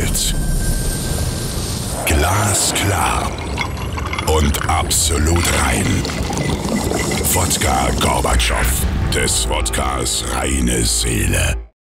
Welt. Glasklar und absolut rein. Wodka Gorbatschow, des Wodkas reine Seele.